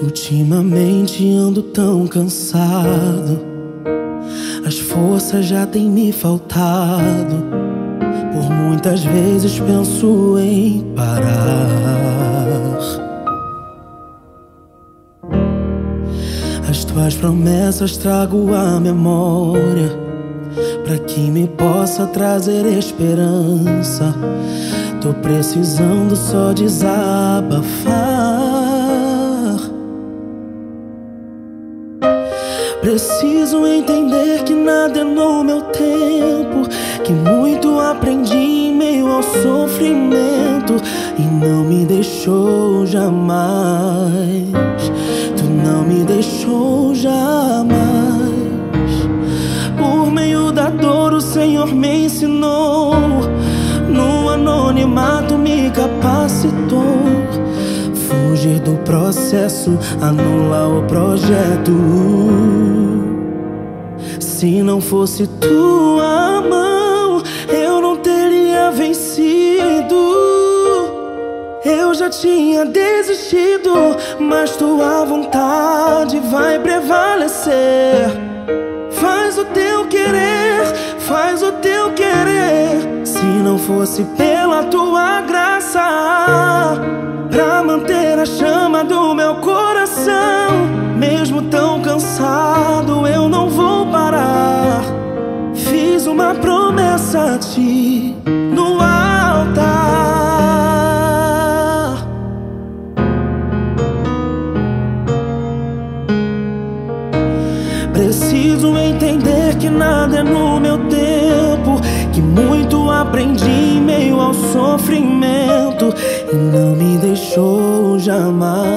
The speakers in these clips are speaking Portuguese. Ultimamente ando tão cansado, as forças já têm me faltado. Por muitas vezes penso em parar. As tuas promessas trago à memória, pra que me possa trazer esperança. Tô precisando só desabafar. Preciso entender que nada é no meu tempo, que muito aprendi em meio ao sofrimento e não me deixou jamais. Tu não me deixou jamais. Por meio da dor o Senhor me ensinou, no anonimato me capacitou. Fugir do processo, anular o projeto. Se não fosse tua mão, eu não teria vencido. Eu já tinha desistido, mas tua vontade vai prevalecer. Faz o teu querer, faz o teu querer. Se não fosse pela tua graça, pra manter a chama do meu coração, mesmo tão cansado eu não vou parar. Fiz uma promessa a ti no altar. Preciso entender que nada é no meu tempo, que muito aprendi em meio ao sofrimento e não me deixou jamais.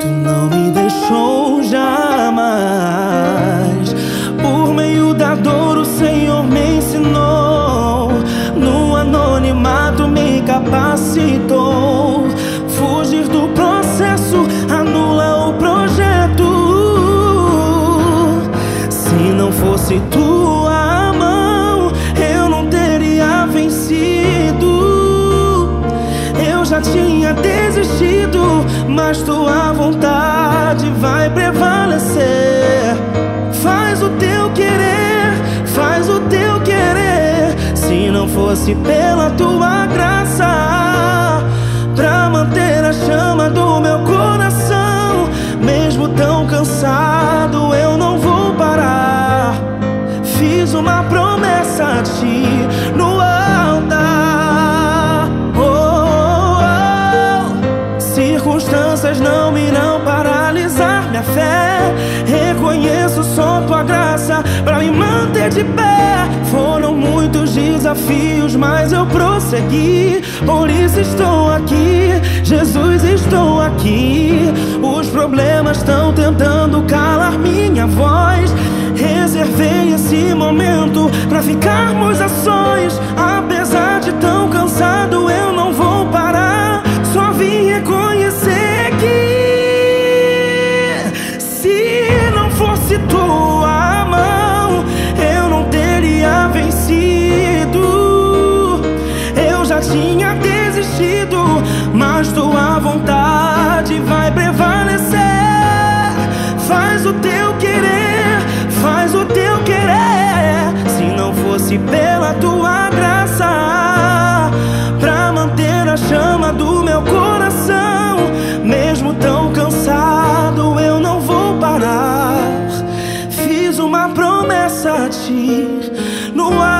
Tu não me deixou jamais. Por meio da dor o Senhor me ensinou, no anonimato me capacitou. Fugir do processo, anula o projeto. Se tua mão, eu não teria vencido. Eu já tinha desistido, mas tua vontade vai prevalecer. Faz o teu querer, faz o teu querer. Se não fosse pela tua graça, pra manter a chama do meu coração, mesmo tão cansado eu não vou parar. Fiz uma promessa a ti no altar. Oh, oh, oh. Circunstâncias não irão paralisar minha fé. Reconheço só tua graça pra me manter de pé. Foram muitos desafios, mas eu prossegui. Por isso estou aqui, Jesus, estou aqui. Os problemas estão tentando calar minha voz. Reservei esse momento pra ficarmos a sós. Apesar de tão cansado eu não vou parar. Só vim reconhecer que se não fosse tua mão, eu não teria vencido. Eu já tinha desistido, mas tua vontade vai prevalecer. Faz o teu querer, faz o teu querer. Se não fosse pela tua graça, pra manter a chama do meu coração, mesmo tão cansado eu não vou parar. Fiz uma promessa a ti no ar.